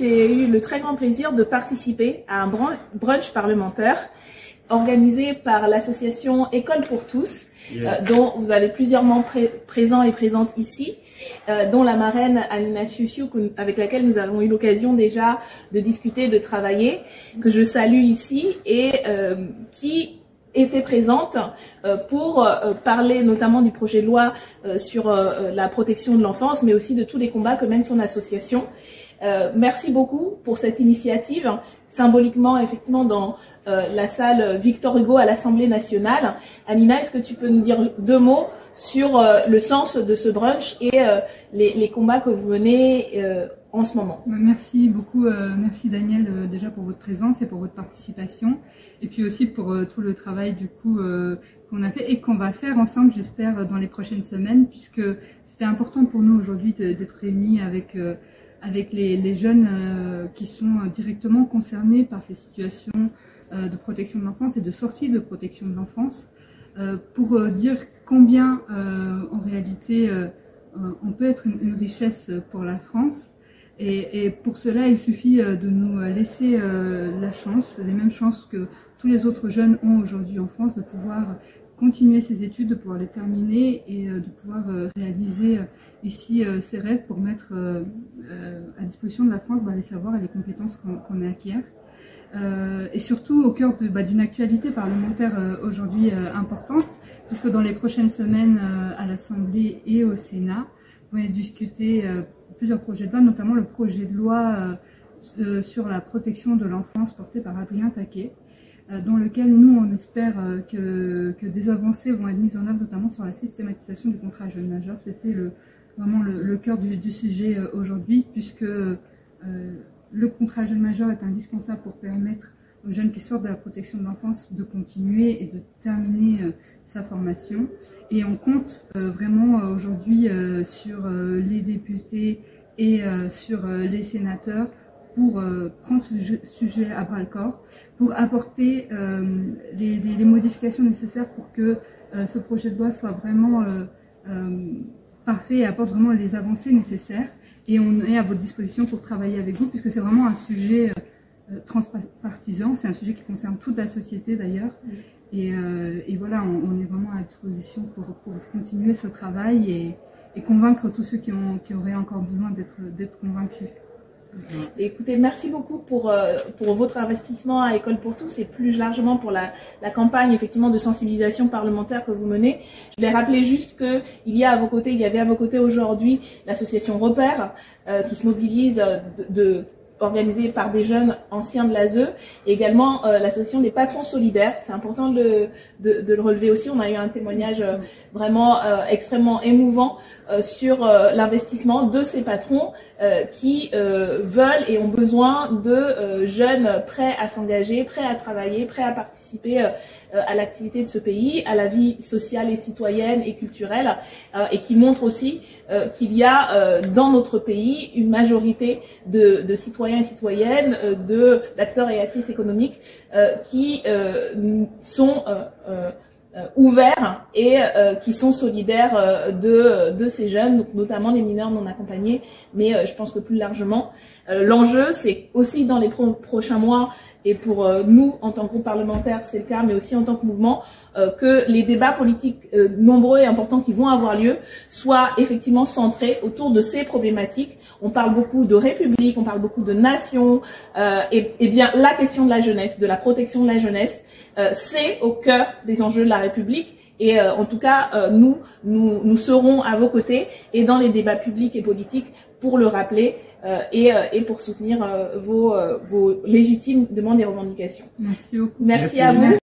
J'ai eu le très grand plaisir de participer à un brunch parlementaire organisé par l'association École pour tous, yes. Dont vous avez plusieurs membres présents et présentes ici, dont la marraine Anina Ciuciu, avec laquelle nous avons eu l'occasion déjà de discuter, de travailler, que je salue ici et qui était présente pour parler notamment du projet de loi sur la protection de l'enfance, mais aussi de tous les combats que mène son association. Merci beaucoup pour cette initiative, symboliquement effectivement dans la salle Victor Hugo à l'Assemblée nationale. Anina, est-ce que tu peux nous dire deux mots sur le sens de ce brunch et les combats que vous menez en ce moment? Merci beaucoup, merci Daniel déjà pour votre présence et pour votre participation, et puis aussi pour tout le travail du coup qu'on a fait et qu'on va faire ensemble, j'espère, dans les prochaines semaines, puisque c'était important pour nous aujourd'hui d'être réunis avec les jeunes qui sont directement concernés par ces situations de protection de l'enfance et de sortie de protection de l'enfance, pour dire combien en réalité on peut être une richesse pour la France. Et pour cela, il suffit de nous laisser la chance, les mêmes chances que tous les autres jeunes ont aujourd'hui en France, de pouvoir continuer ses études, de pouvoir les terminer et de pouvoir réaliser ici ses rêves, pour mettre à disposition de la France les savoirs et les compétences qu'on acquiert. Et surtout au cœur d'une actualité parlementaire aujourd'hui importante, puisque dans les prochaines semaines à l'Assemblée et au Sénat, vous allez discuter plusieurs projets de loi, notamment le projet de loi sur la protection de l'enfance porté par Adrien Taquet, dans lequel nous on espère que des avancées vont être mises en œuvre, notamment sur la systématisation du contrat jeune majeur. C'était vraiment le cœur du sujet aujourd'hui, puisque le contrat jeune majeur est indispensable pour permettre aux jeunes qui sortent de la protection de l'enfance de continuer et de terminer sa formation. Et on compte vraiment aujourd'hui sur les députés et sur les sénateurs pour prendre ce sujet à bras-le-corps, pour apporter les modifications nécessaires pour que ce projet de loi soit vraiment parfait et apporte vraiment les avancées nécessaires. Et on est à votre disposition pour travailler avec vous, puisque c'est vraiment un sujet transpartisan, c'est un sujet qui concerne toute la société d'ailleurs. Oui. Et voilà, on est vraiment à disposition pour continuer ce travail et convaincre tous ceux qui auraient encore besoin d'être convaincus. Écoutez, merci beaucoup pour votre investissement à École pour tous et plus largement pour la campagne effectivement de sensibilisation parlementaire que vous menez. Je voulais rappeler juste que il y avait à vos côtés aujourd'hui l'association Repère qui se mobilise organisée par des jeunes anciens de l'ASE, et également l'association des Patrons Solidaires. C'est important de le relever aussi. On a eu un témoignage vraiment extrêmement émouvant sur l'investissement de ces patrons qui veulent et ont besoin de jeunes prêts à s'engager, prêts à travailler, prêts à participer à l'activité de ce pays, à la vie sociale et citoyenne et culturelle, et qui montrent aussi qu'il y a dans notre pays une majorité de citoyens et citoyennes, d'acteurs et actrices économiques qui sont ouverts et qui sont solidaires de ces jeunes, notamment les mineurs non accompagnés, mais je pense que plus largement. L'enjeu, c'est aussi dans les prochains mois, et pour nous, en tant que groupe parlementaire, c'est le cas, mais aussi en tant que mouvement, que les débats politiques nombreux et importants qui vont avoir lieu soient effectivement centrés autour de ces problématiques. On parle beaucoup de République, on parle beaucoup de nation, et bien la question de la jeunesse, de la protection de la jeunesse, c'est au cœur des enjeux de la République. Et en tout cas, nous serons à vos côtés et dans les débats publics et politiques pour le rappeler et pour soutenir vos légitimes demandes et revendications. Merci beaucoup. Merci à vous. Merci.